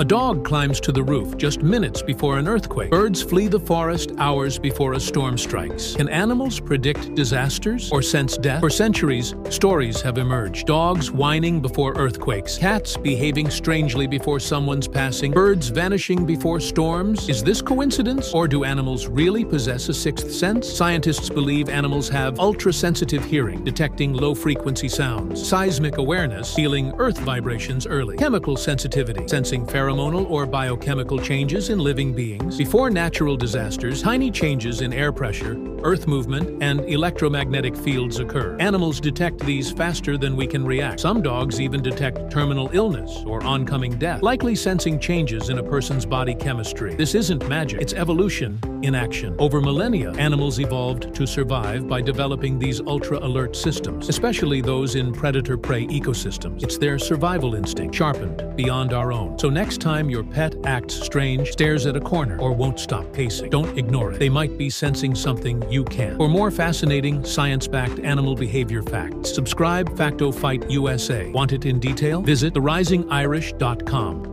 A dog climbs to the roof just minutes before an earthquake. Birds flee the forest hours before a storm strikes. Can animals predict disasters or sense death? For centuries, stories have emerged. Dogs whining before earthquakes, cats behaving strangely before someone's passing, birds vanishing before storms. Is this coincidence, or do animals really possess a sixth sense? Scientists believe animals have ultra-sensitive hearing, detecting low-frequency sounds, seismic awareness, feeling earth vibrations early, chemical sensitivity, sensing pheromonal or biochemical changes in living beings. Before natural disasters, tiny changes in air pressure, earth movement, and electromagnetic fields occur. Animals detect these faster than we can react. Some dogs even detect terminal illness or oncoming death, likely sensing changes in a person's body chemistry. This isn't magic, it's evolution in action. Over millennia, animals evolved to survive by developing these ultra-alert systems, especially those in predator-prey ecosystems. It's their survival instinct, sharpened beyond our own. So next time your pet acts strange, stares at a corner, or won't stop pacing, don't ignore it. They might be sensing something you can't. For more fascinating, science-backed animal behavior facts, subscribe Facto Fight USA. Want it in detail? Visit TheRisingIrish.com.